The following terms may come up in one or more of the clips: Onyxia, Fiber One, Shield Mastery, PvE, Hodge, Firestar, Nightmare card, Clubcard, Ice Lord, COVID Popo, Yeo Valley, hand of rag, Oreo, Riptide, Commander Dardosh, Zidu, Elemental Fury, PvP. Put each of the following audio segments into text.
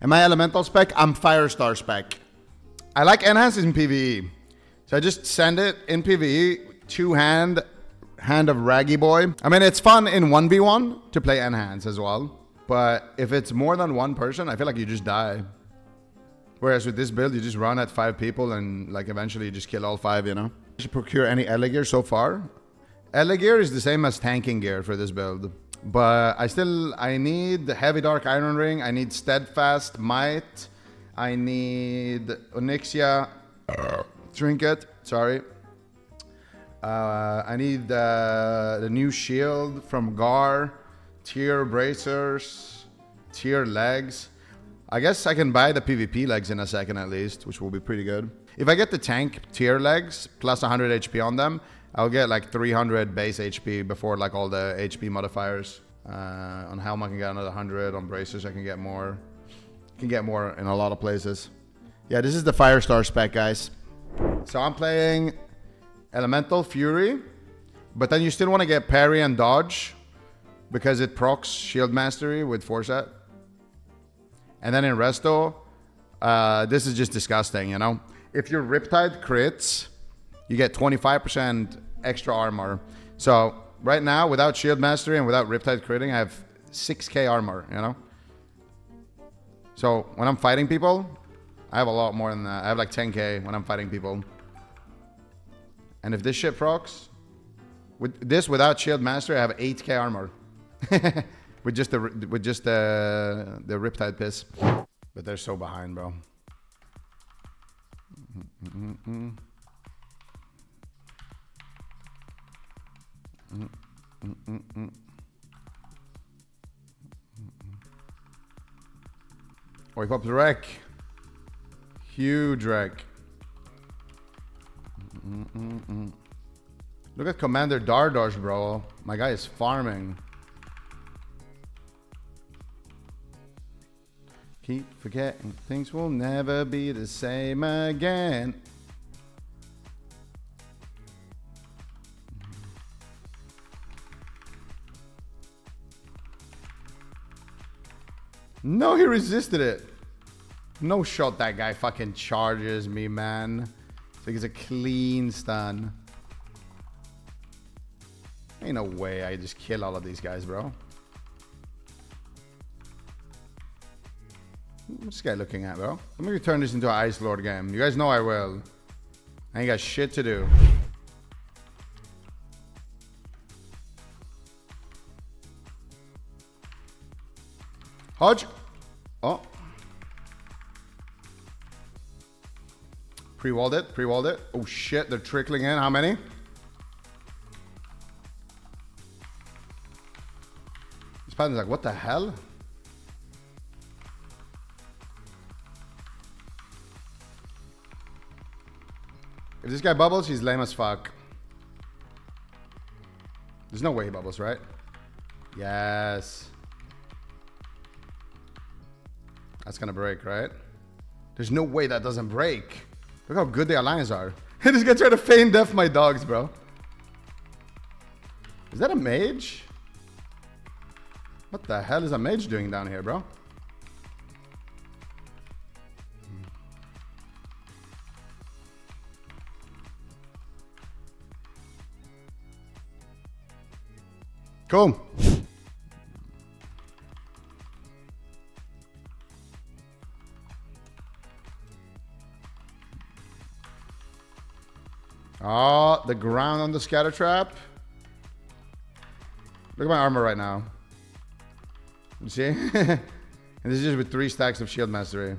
And my elemental spec, I'm Firestar spec. I like enhance in PvE. So I just send it in PvE to hand of Raggy Boy. I mean, it's fun in 1v1 to play enhance as well. But if it's more than one person, I feel like you just die. Whereas with this build, you just run at 5 people and like eventually you just kill all 5, you know? You should procure any Ele gear so far. Ele gear is the same as tanking gear for this build. But I need Heavy Dark Iron Ring. I need Steadfast Might. I need Onyxia Trinket. Sorry. I need the new shield from Gar. Tier bracers, tier legs. I guess I can buy the PvP legs in a second at least, which will be pretty good. If I get the tank tier legs plus 100 HP on them, I'll get like 300 base HP before like all the HP modifiers. On Helm I can get another 100, on bracers I can get more. Can get more in a lot of places. Yeah, this is the Firestar spec, guys. So I'm playing Elemental Fury, but then you still want to get parry and dodge, because it procs Shield Mastery with Foresight. And then in Resto, this is just disgusting, you know? If your Riptide crits, you get 25% extra armor. So right now, without Shield Mastery and without Riptide critting, I have 6k armor, you know? So when I'm fighting people, I have a lot more than that. I have like 10k when I'm fighting people. And if this shit procs, with this without Shield Mastery, I have 8k armor. With just the Riptide piss. But they're so behind, bro. Wake up the wreck. Huge wreck. Look at Commander Dardosh, bro. My guy is farming. Keep forgetting things will never be the same again. No, he resisted it. No shot that guy fucking charges me, man. It's like it's a clean stun. Ain't no way I just kill all of these guys, bro. What's this guy looking at, bro? I'm gonna turn this into an Ice Lord game. You guys know I will. I ain't got shit to do. Hodge! Oh. Pre-walled it, pre-walled it. Oh shit, they're trickling in. How many? This pattern's like, what the hell? If this guy bubbles, he's lame as fuck. There's no way he bubbles, right? Yes. That's gonna break, right? There's no way that doesn't break. Look how good the alliance are. This guy tried to feign death my dogs, bro. Is that a mage? What the hell is a mage doing down here, bro? Cool. Oh, the ground on the scatter trap. Look at my armor right now. You see? And this is just with 3 stacks of Shield Mastery.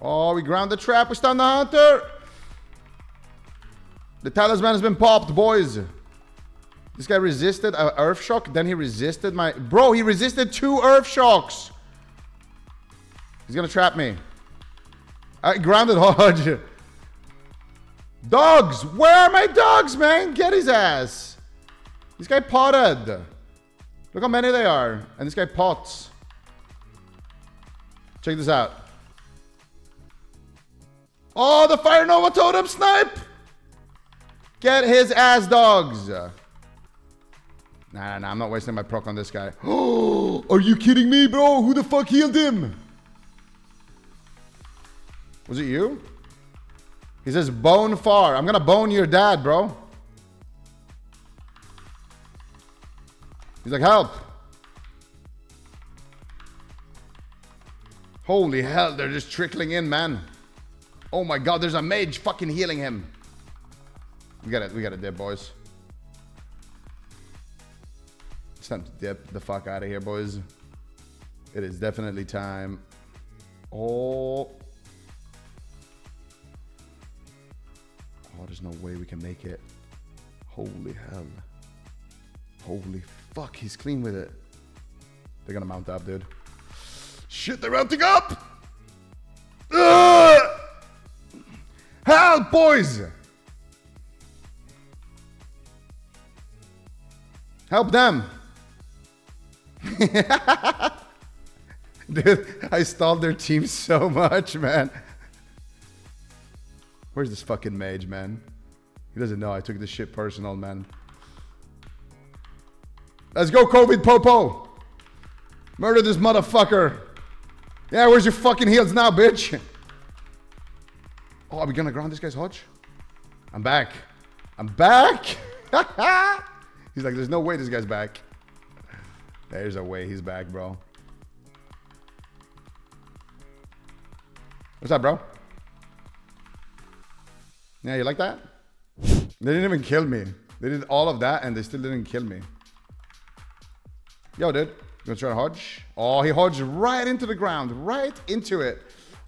Oh, we ground the trap. We stun the hunter. The talisman has been popped, boys. This guy resisted an earth shock, then he resisted my... Bro, he resisted 2 earth shocks. He's gonna trap me. I grounded Hodge. Dogs! Where are my dogs, man? Get his ass. This guy potted. Look how many they are. And this guy pots. Check this out. Oh, the Fire Nova Totem Snipe! Get his ass, dogs. Nah, I'm not wasting my proc on this guy. Oh, are you kidding me, bro? Who the fuck healed him? Was it you? He says, bone far. I'm gonna bone your dad, bro. He's like, help. Holy hell, they're just trickling in, man. Oh my god, there's a mage fucking healing him. We got it dip, boys. It's time to dip the fuck out of here, boys. It is definitely time. Oh. Oh, there's no way we can make it. Holy hell. Holy fuck, he's clean with it. They're gonna mount up, dude. Shit, they're mounting up! Ugh! Help, boys! Help them! Dude, I stalled their team so much, man. Where's this fucking mage, man? He doesn't know I took this shit personal, man. Let's go, COVID Popo! Murder this motherfucker! Yeah, where's your fucking heals now, bitch? Oh, are we gonna ground this guy's Hodge? I'm back. I'm back! He's like, there's no way this guy's back. There's a way he's back, bro. What's up, bro? Yeah, you like that? They didn't even kill me. They did all of that and they still didn't kill me. Yo, dude. Gonna try to Hodge. Oh, he Hodged right into the ground. Right into it.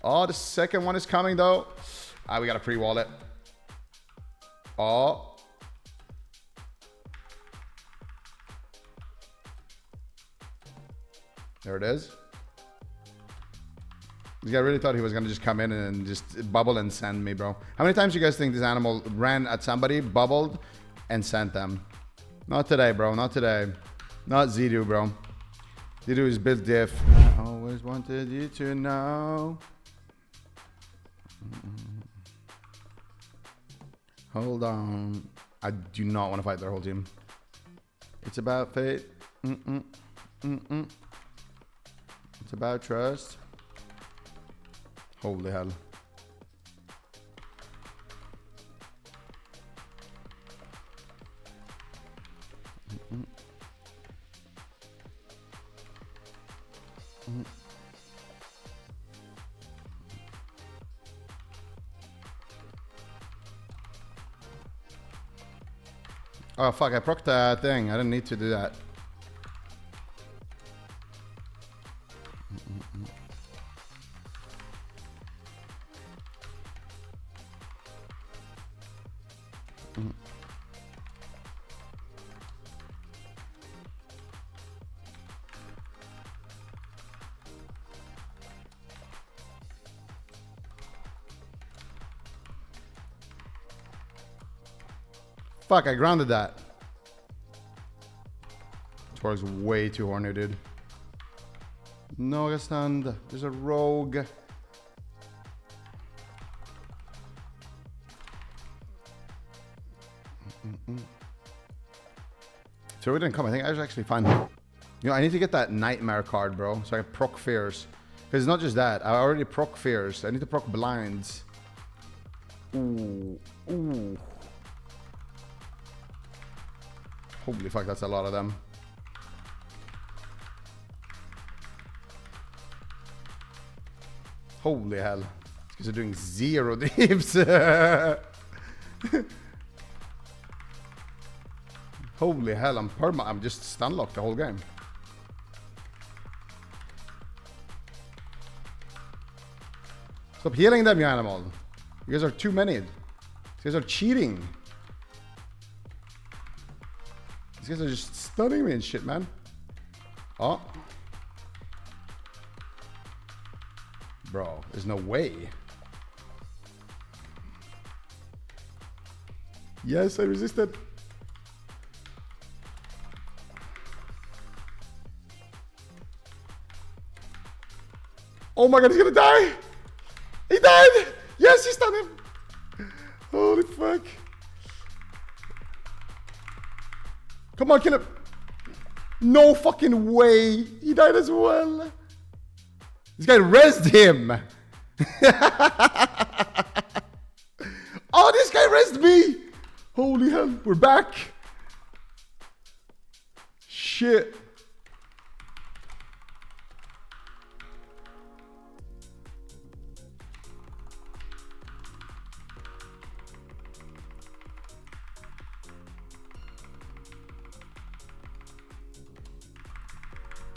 Oh, the second one is coming, though. Ah, we gotta pre-wall it. Oh. There it is. This guy really thought he was gonna just come in and just bubble and send me, bro. How many times do you guys think this animal ran at somebody, bubbled, and sent them? Not today, bro. Not today. Not Zidu, bro. Zidu is built diff. I always wanted you to know. Hold on. I do not want to fight their whole team. It's about fate. It's about trust. Holy hell. Oh fuck, I procced that thing. I didn't need to do that. Fuck, I grounded that. Torg's way too horny, dude. No, I stand. There's a rogue. So we didn't come. I think I was actually fine. You know, I need to get that Nightmare card, bro. So I can proc fears. Because it's not just that. I already proc fears. I need to proc blinds. Ooh. Ooh. Holy fuck, that's a lot of them. Holy hell. It's because they're doing zero dips. Holy hell, I'm just stunlocked the whole game. Stop healing them, you animal. You guys are too many. You guys are cheating. These guys are just stunning me and shit, man. Oh. Bro, there's no way. Yes, I resisted. Oh my god, he's gonna die! He died! Yes, he stunned him! Holy fuck. Come on, kill him. No fucking way. He died as well. This guy rezzed him. Oh, this guy rezzed me. Holy hell. We're back. Shit.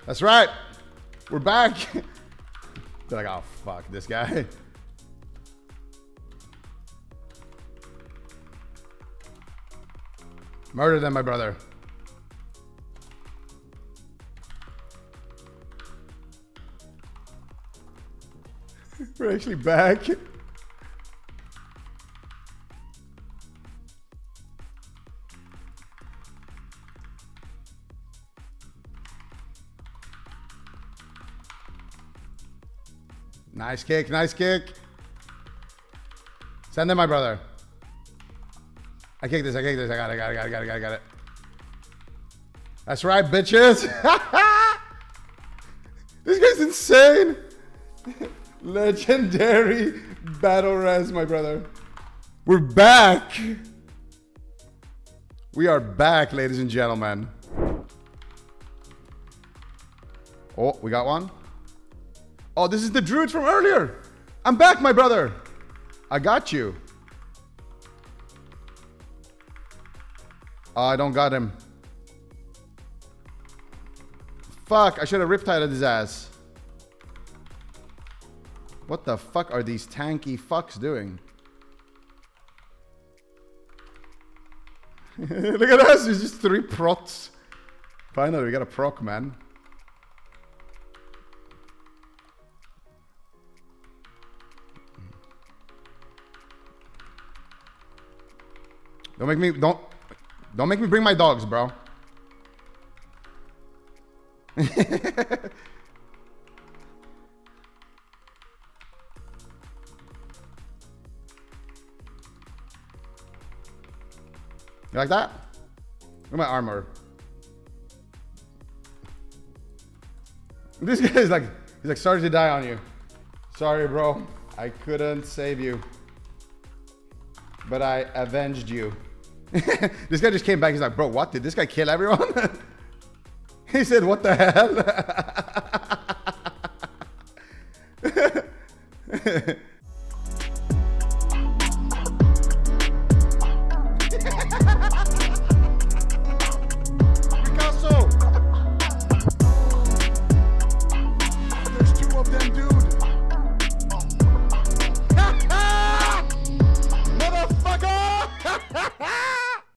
That's right. We're back. They're like, oh, fuck this guy. Murder them, my brother. We're actually back. Nice kick, nice kick. Send it, my brother. I kick this, I kick this. I got it. That's right, bitches. This guy's insane. Legendary battle res, my brother. We're back. We are back, ladies and gentlemen. Oh, we got one. Oh, this is the druid from earlier. I'm back, my brother. I got you. I don't got him. Fuck, I should have Riptided his ass. What the fuck are these tanky fucks doing? Look at us, it's just three prots. Finally, we got a proc, man. Don't make me bring my dogs, bro. You like that? Look at my armor. This guy is like, he's like, sorry to die on you. Sorry, bro. I couldn't save you. But I avenged you. This guy just came back. He's like, bro, what? Did this guy kill everyone? He said, what the hell?